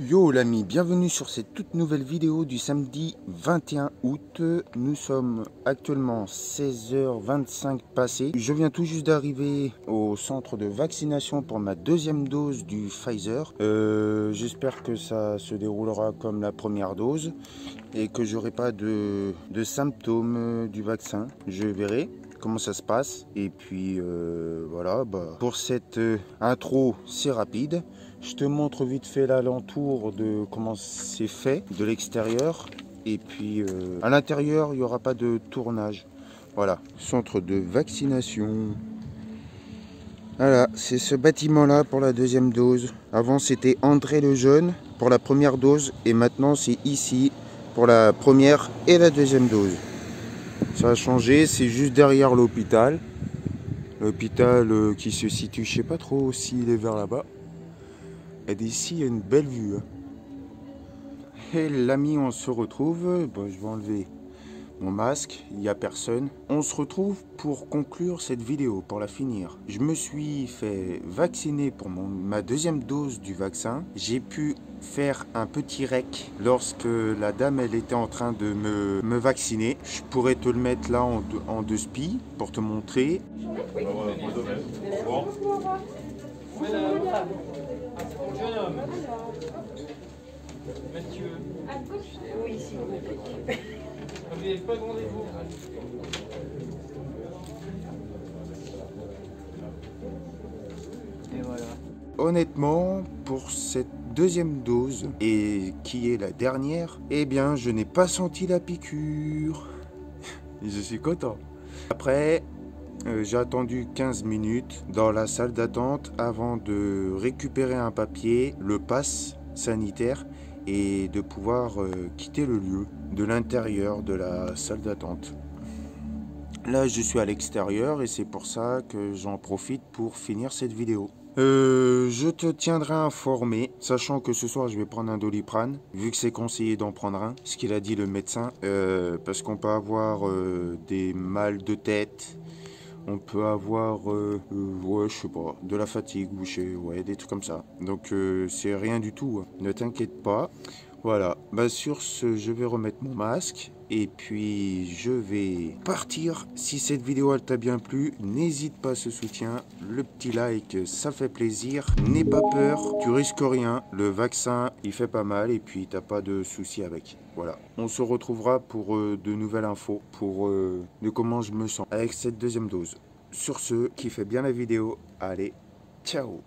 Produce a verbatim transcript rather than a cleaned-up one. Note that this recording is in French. Yo l'ami, bienvenue sur cette toute nouvelle vidéo du samedi vingt et un août. Nous sommes actuellement seize heures vingt-cinq passées. Je viens tout juste d'arriver au centre de vaccination pour ma deuxième dose du Pfizer. Euh, J'espère que ça se déroulera comme la première dose et que j'aurai pas de, de symptômes du vaccin. Je verrai comment ça se passe. Et puis euh, voilà, bah, pour cette euh, intro, c'est rapide. Je te montre vite fait l'alentour de comment c'est fait de l'extérieur. Et puis euh, à l'intérieur, il n'y aura pas de tournage. Voilà, centre de vaccination. Voilà, c'est ce bâtiment-là pour la deuxième dose. Avant, c'était André Lejeune pour la première dose. Et maintenant, c'est ici pour la première et la deuxième dose. Ça a changé, c'est juste derrière l'hôpital. L'hôpital euh, qui se situe, je ne sais pas trop s'il est vers là-bas. Et d'ici, il y a une belle vue. Et l'ami, on se retrouve. Bon, je vais enlever mon masque, il n'y a personne. On se retrouve pour conclure cette vidéo, pour la finir. Je me suis fait vacciner pour mon, ma deuxième dose du vaccin. J'ai pu faire un petit rec lorsque la dame, elle était en train de me, me vacciner. Je pourrais te le mettre là en, en deux spies pour te montrer. Oui. Jeune homme. Monsieur. Oui, s'il vous plaît. Vous n'avez pas de rendez-vous. Et voilà. Honnêtement, pour cette deuxième dose, et qui est la dernière, eh bien, je n'ai pas senti la piqûre. Je suis content. Après... Euh, j'ai attendu quinze minutes dans la salle d'attente avant de récupérer un papier, le pass sanitaire et de pouvoir euh, quitter le lieu de l'intérieur de la salle d'attente. Là, je suis à l'extérieur et c'est pour ça que j'en profite pour finir cette vidéo. Euh, je te tiendrai informé, sachant que ce soir je vais prendre un doliprane, vu que c'est conseillé d'en prendre un, ce qu'il a dit le médecin, euh, parce qu'on peut avoir euh, des mal de tête. On peut avoir, euh, euh, ouais, je sais pas, de la fatigue ou je sais, ouais, des trucs comme ça. Donc, euh, c'est rien du tout. Hein. Ne t'inquiète pas. Voilà. Bah, sur ce, je vais remettre mon masque. Et puis, je vais partir. Si cette vidéo, elle t'a bien plu, n'hésite pas à ce soutien. Le petit like, ça fait plaisir. N'aie pas peur. Tu risques rien. Le vaccin, il fait pas mal. Et puis, t'as pas de soucis avec. Voilà, on se retrouvera pour euh, de nouvelles infos, pour euh, de comment je me sens avec cette deuxième dose. Sur ce, kiffez bien la vidéo, allez, ciao!